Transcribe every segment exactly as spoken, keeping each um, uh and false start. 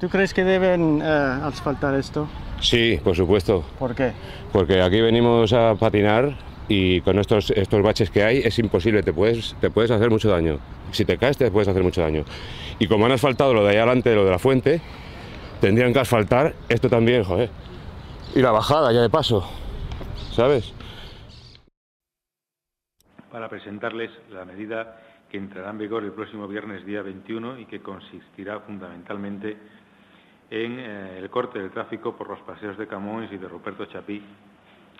¿Tú crees que deben eh, asfaltar esto? Sí, por supuesto. ¿Por qué? Porque aquí venimos a patinar y con estos, estos baches que hay es imposible, te puedes, te puedes hacer mucho daño. Si te caes te puedes hacer mucho daño. Y como han asfaltado lo de allá adelante, lo de la fuente, tendrían que asfaltar esto también, joder. Y la bajada ya de paso, ¿sabes? Para presentarles la medida que entrará en vigor el próximo viernes día veintiuno y que consistirá fundamentalmente en eh, el corte del tráfico por los paseos de Camões y de Ruperto Chapi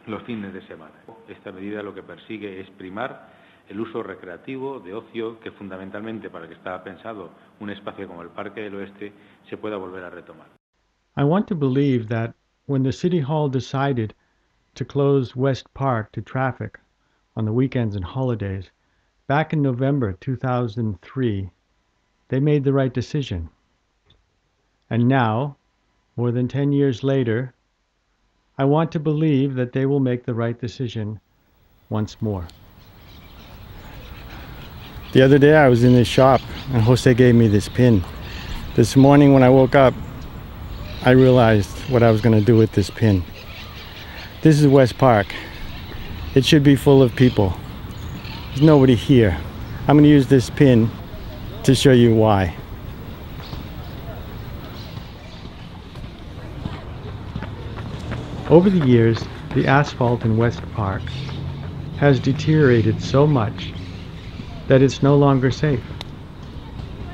los fines de semana. Esta medida lo que persigue es primar el uso recreativo de ocio que fundamentalmente para el que está pensado un espacio como el Parque del Oeste se pueda volver a retomar. I want to believe that when the City Hall decided to close West Park to traffic on the weekends and holidays, back in November two thousand three, they made the right decision. And now, more than ten years later, I want to believe that they will make the right decision once more. The other day I was in this shop and Jose gave me this pin. This morning when I woke up, I realized what I was going to do with this pin. This is West Park. It should be full of people. There's nobody here. I'm going to use this pin to show you why. Over the years, the asphalt in West Park has deteriorated so much that it's no longer safe.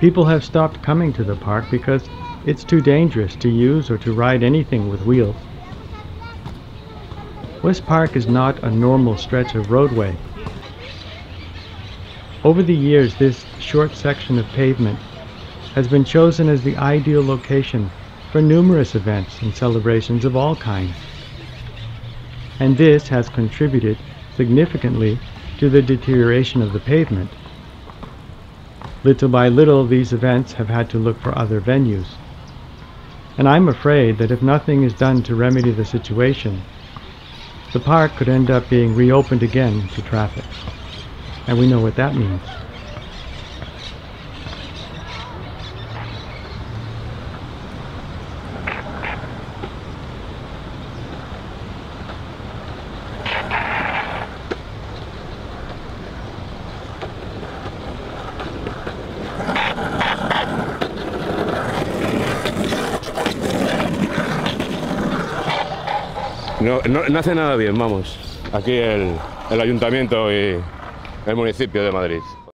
People have stopped coming to the park because it's too dangerous to use or to ride anything with wheels. West Park is not a normal stretch of roadway. Over the years, this short section of pavement has been chosen as the ideal location for numerous events and celebrations of all kinds. And this has contributed significantly to the deterioration of the pavement. Little by little, these events have had to look for other venues. And I'm afraid that if nothing is done to remedy the situation, the park could end up being reopened again to traffic. And we know what that means. No, no, no hace nada bien, vamos, aquí el, el ayuntamiento y el municipio de Madrid.